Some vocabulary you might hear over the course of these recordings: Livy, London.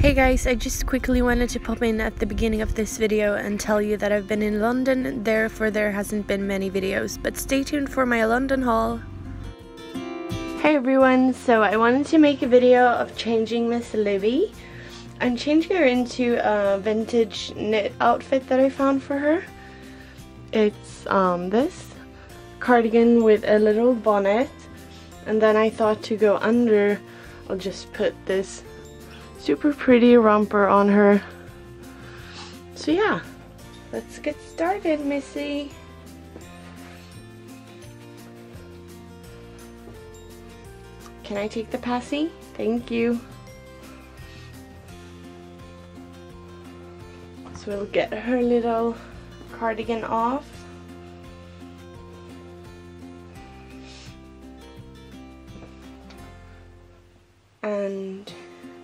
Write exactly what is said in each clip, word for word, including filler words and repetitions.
Hey guys, I just quickly wanted to pop in at the beginning of this video and tell you that I've been in London, therefore there hasn't been many videos, but stay tuned for my London haul. Hey everyone, so I wanted to make a video of changing Miss Livy. I'm changing her into a vintage knit outfit that I found for her. It's um, this cardigan with a little bonnet, and then I thought to go under, I'll just put this super pretty romper on her. So yeah, let's get started, Missy. Can I take the passy? Thank you. So we'll get her little cardigan off. And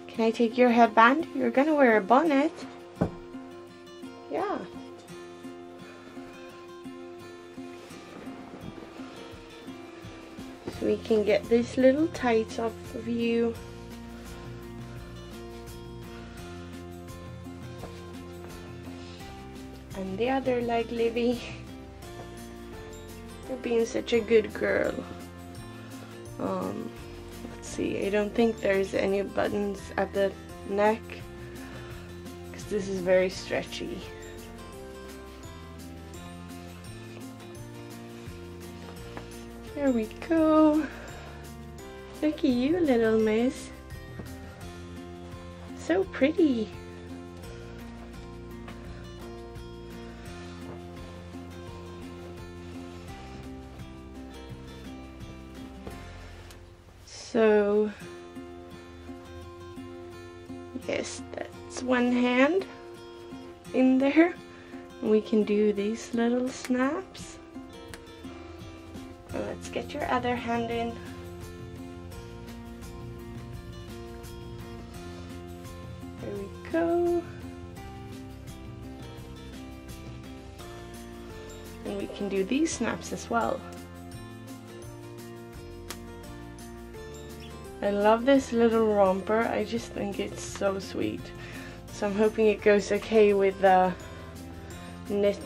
can I take your headband? You're gonna wear a bonnet. Yeah. So we can get these little tights off of you. And the other leg, Livy. You're being such a good girl. Um. See, I don't think there's any buttons at the neck because this is very stretchy. There we go. Look at you, little miss. So pretty. So, yes, that's one hand in there. We can do these little snaps. And let's get your other hand in. There we go. And we can do these snaps as well. I love this little romper, I just think it's so sweet. So I'm hoping it goes okay with the knit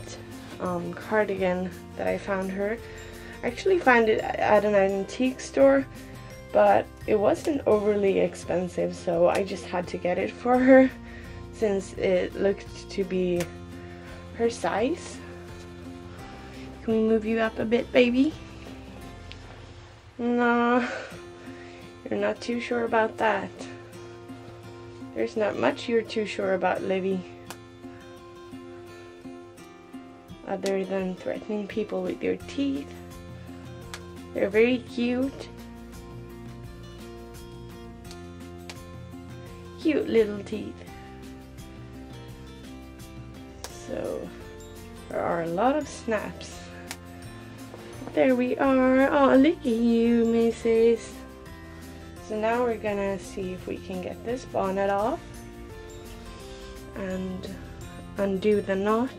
um, cardigan that I found her. I actually found it at an antique store, but it wasn't overly expensive, so I just had to get it for her since it looked to be her size. Can we move you up a bit, baby? No. You're not too sure about that. There's not much you're too sure about, Livy. Other than threatening people with your teeth. They're very cute. Cute little teeth. So, there are a lot of snaps. There we are. Oh, look at you, missus. So now we're gonna see if we can get this bonnet off and undo the knot.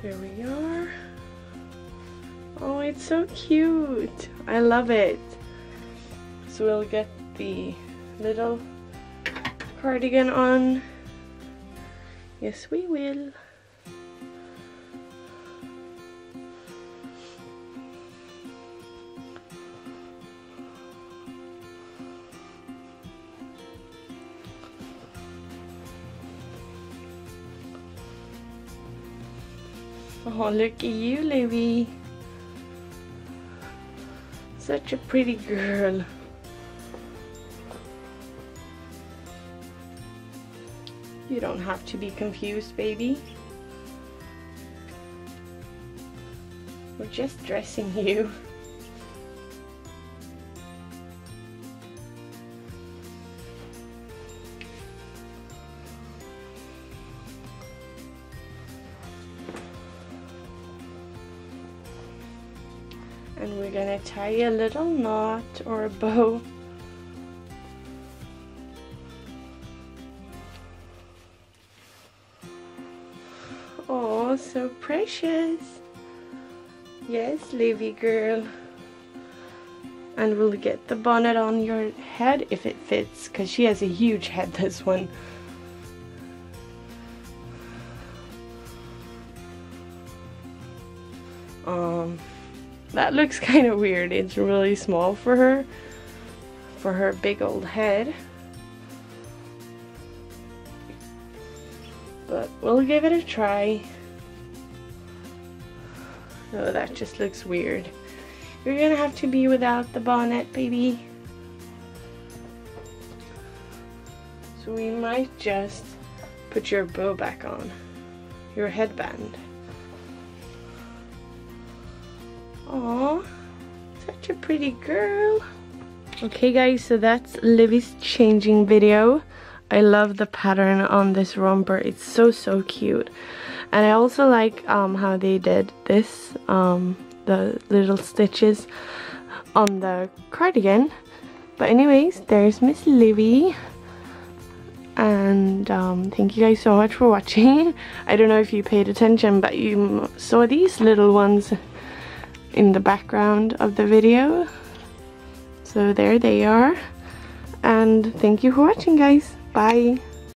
There we are. Oh, it's so cute. I love it. So we'll get the little cardigan on. Yes, we will. Oh, look at you, Livy. Such a pretty girl. You don't have to be confused, baby. We're just dressing you. And we're gonna tie a little knot or a bow. Oh, so precious. Yes, Livy girl. and we'll get the bonnet on your head if it fits, because she has a huge head, this one. Um, that looks kind of weird. It's really small for her, for her big old head. But we'll give it a try. No, that just looks weird. You're gonna have to be without the bonnet, baby. So we might just put your bow back on, your headband. Aww, such a pretty girl. Okay guys, so that's Livy's changing video. I love the pattern on this romper. It's so, so cute. And I also like um, how they did this, um, the little stitches on the cardigan. But anyways, there's Miss Livy. And um, thank you guys so much for watching. I don't know if you paid attention, but you saw these little ones in the background of the video. So there they are. And thank you for watching, guys. Bye.